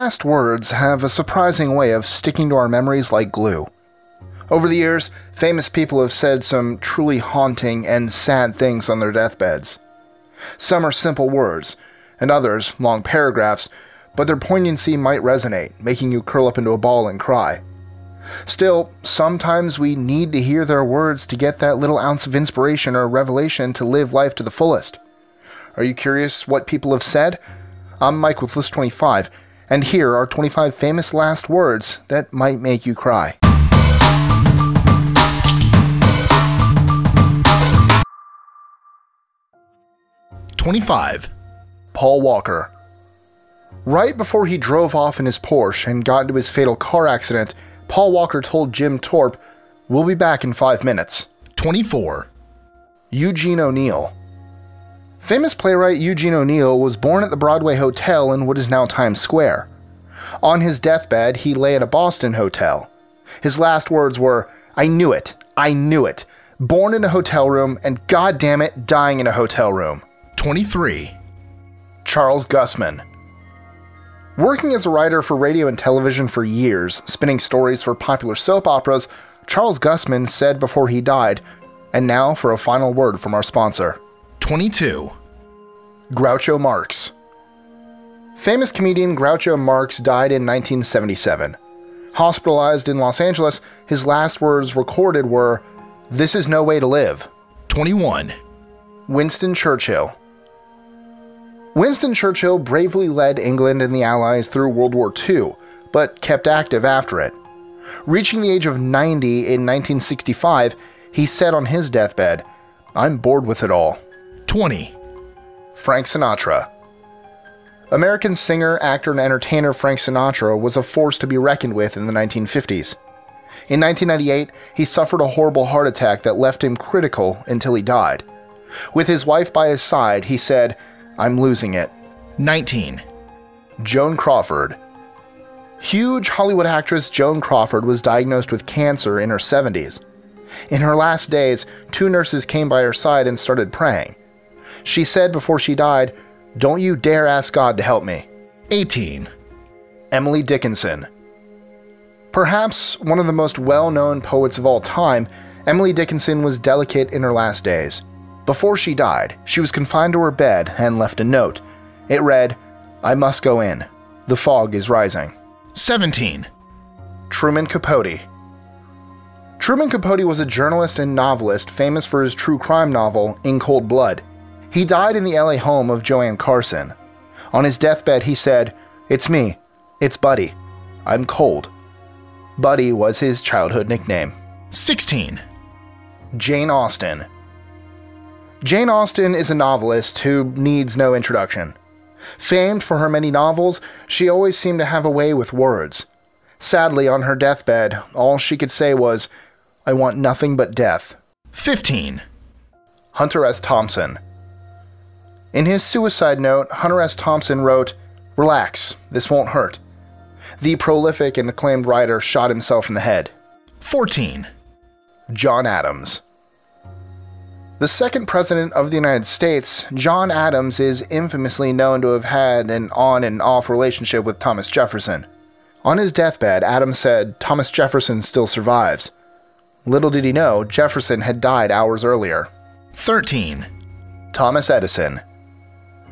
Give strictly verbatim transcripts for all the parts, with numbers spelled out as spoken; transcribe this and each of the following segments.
Last words have a surprising way of sticking to our memories like glue. Over the years, famous people have said some truly haunting and sad things on their deathbeds. Some are simple words, and others long paragraphs, but their poignancy might resonate, making you curl up into a ball and cry. Still, sometimes we need to hear their words to get that little ounce of inspiration or revelation to live life to the fullest. Are you curious what people have said? I'm Mike with List twenty-five. And here are twenty-five famous last words that might make you cry. twenty-five. Paul Walker. Right before he drove off in his Porsche and got into his fatal car accident, Paul Walker told Jim Torp, "We'll be back in five minutes. twenty-four. Eugene O'Neill. Famous playwright Eugene O'Neill was born at the Broadway Hotel in what is now Times Square. On his deathbed, he lay at a Boston hotel. His last words were, "I knew it, I knew it, born in a hotel room and goddamn it, dying in a hotel room." twenty-three. Charles Gussman. Working as a writer for radio and television for years, spinning stories for popular soap operas, Charles Gussman said before he died, "And now for a final word from our sponsor." twenty-two. Groucho Marx. Famous comedian Groucho Marx died in nineteen seventy-seven. Hospitalized in Los Angeles, his last words recorded were, "This is no way to live." twenty-one. Winston Churchill. Winston Churchill bravely led England and the Allies through World War Two, but kept active after it. Reaching the age of ninety in nineteen sixty-five, he said on his deathbed, "I'm bored with it all." twenty. Frank Sinatra. American singer, actor, and entertainer Frank Sinatra was a force to be reckoned with in the nineteen fifties. In nineteen ninety-eight, he suffered a horrible heart attack that left him critical until he died. With his wife by his side, he said, "I'm losing it." nineteen. Joan Crawford. Huge Hollywood actress Joan Crawford was diagnosed with cancer in her seventies. In her last days, two nurses came by her side and started praying. She said before she died, "Don't you dare ask God to help me." eighteen. Emily Dickinson. Perhaps one of the most well-known poets of all time, Emily Dickinson was delicate in her last days. Before she died, she was confined to her bed and left a note. It read, "I must go in. The fog is rising." seventeen. Truman Capote. Truman Capote was a journalist and novelist famous for his true crime novel, In Cold Blood. He died in the L A home of Joanne Carson. On his deathbed, he said, "It's me. It's Buddy. I'm cold." Buddy was his childhood nickname. sixteen. Jane Austen. Jane Austen is a novelist who needs no introduction. Famed for her many novels, she always seemed to have a way with words. Sadly, on her deathbed, all she could say was, "I want nothing but death." fifteen. Hunter S. Thompson. In his suicide note, Hunter S. Thompson wrote, "Relax, this won't hurt." The prolific and acclaimed writer shot himself in the head. fourteen. John Adams. The second president of the United States, John Adams is infamously known to have had an on and off relationship with Thomas Jefferson. On his deathbed, Adams said, "Thomas Jefferson still survives." Little did he know, Jefferson had died hours earlier. thirteen. Thomas Edison.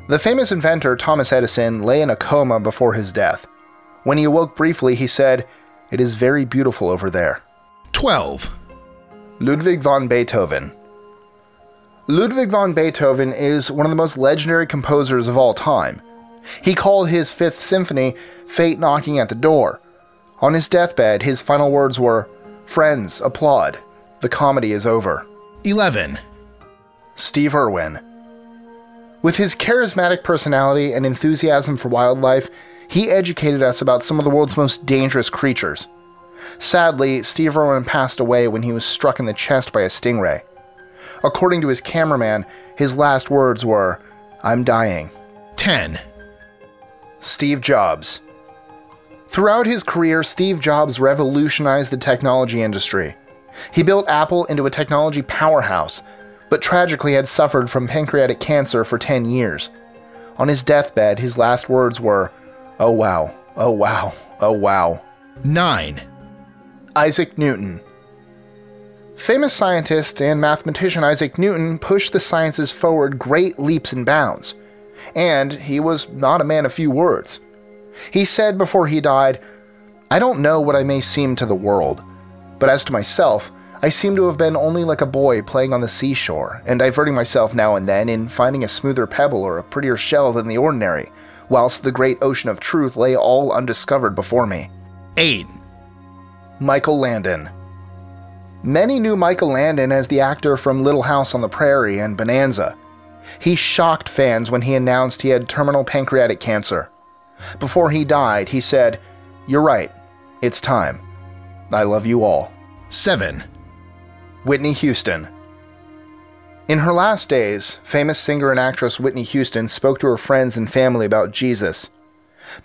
The famous inventor Thomas Edison lay in a coma before his death. When he awoke briefly, he said, "It is very beautiful over there." twelve. Ludwig von Beethoven. Ludwig von Beethoven is one of the most legendary composers of all time. He called his Fifth Symphony "Fate Knocking at the Door." On his deathbed, his final words were, "Friends, applaud. The comedy is over." eleven. Steve Irwin. With his charismatic personality and enthusiasm for wildlife, he educated us about some of the world's most dangerous creatures. Sadly, Steve Irwin passed away when he was struck in the chest by a stingray. According to his cameraman, his last words were, "I'm dying." ten. Steve Jobs. Throughout his career, Steve Jobs revolutionized the technology industry. He built Apple into a technology powerhouse, but tragically had suffered from pancreatic cancer for ten years. On his deathbed, his last words were, "Oh wow, Oh, wow. Oh, wow. Nine. Isaac Newton. Famous scientist and mathematician Isaac Newton pushed the sciences forward great leaps and bounds, and he was not a man of few words. He said before he died, "I don't know what I may seem to the world, but as to myself, I seem to have been only like a boy playing on the seashore and diverting myself now and then in finding a smoother pebble or a prettier shell than the ordinary, whilst the great ocean of truth lay all undiscovered before me." eight. Michael Landon. Many knew Michael Landon as the actor from Little House on the Prairie and Bonanza. He shocked fans when he announced he had terminal pancreatic cancer. Before he died, he said, "You're right, it's time. I love you all." seven. Whitney Houston. In her last days, famous singer and actress Whitney Houston spoke to her friends and family about Jesus.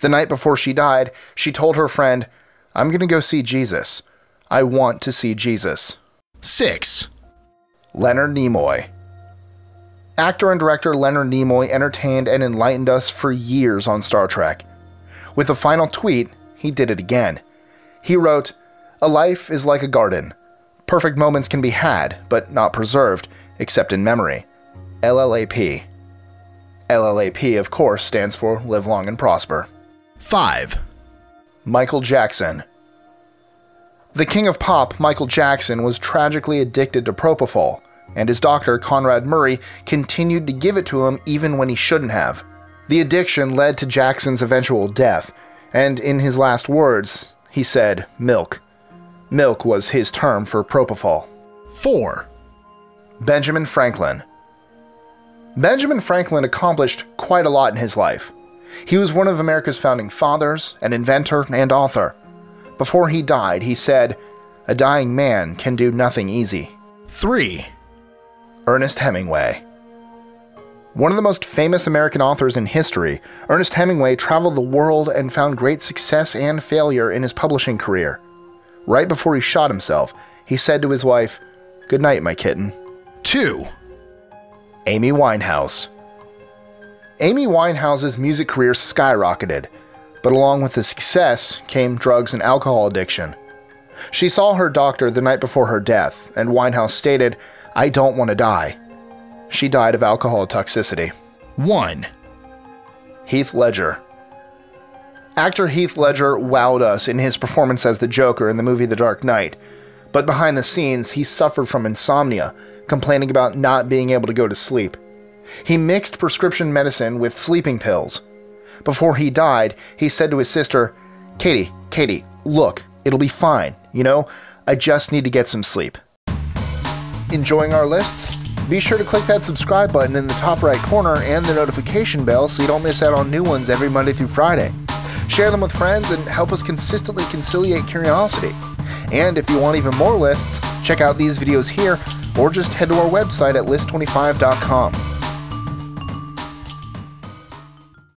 The night before she died, she told her friend, "I'm going to go see Jesus. I want to see Jesus." six. Leonard Nimoy. Actor and director Leonard Nimoy entertained and enlightened us for years on Star Trek. With a final tweet, he did it again. He wrote, "A life is like a garden. Perfect moments can be had, but not preserved, except in memory. L L A P. L L A P, of course, stands for Live Long and Prosper. five. Michael Jackson. The king of pop, Michael Jackson, was tragically addicted to propofol, and his doctor, Conrad Murray, continued to give it to him even when he shouldn't have. The addiction led to Jackson's eventual death, and in his last words, he said, "Milk." Milk was his term for propofol. four. Benjamin Franklin. Benjamin Franklin accomplished quite a lot in his life. He was one of America's founding fathers, an inventor, and author. Before he died, he said, "A dying man can do nothing easy." three. Ernest Hemingway. One of the most famous American authors in history, Ernest Hemingway traveled the world and found great success and failure in his publishing career. Right before he shot himself, he said to his wife, "Good night, my kitten." two. Amy Winehouse. Amy Winehouse's music career skyrocketed, but along with the success came drugs and alcohol addiction. She saw her doctor the night before her death, and Winehouse stated, "I don't want to die." She died of alcohol toxicity. one. Heath Ledger. Actor Heath Ledger wowed us in his performance as the Joker in the movie The Dark Knight, but behind the scenes he suffered from insomnia, complaining about not being able to go to sleep. He mixed prescription medicine with sleeping pills. Before he died, he said to his sister, "Katie, Katie, look, it'll be fine, you know, I just need to get some sleep." Enjoying our lists? Be sure to click that subscribe button in the top right corner and the notification bell so you don't miss out on new ones every Monday through Friday. Share them with friends and help us consistently conciliate curiosity. And if you want even more lists, check out these videos here or just head to our website at list twenty-five dot com.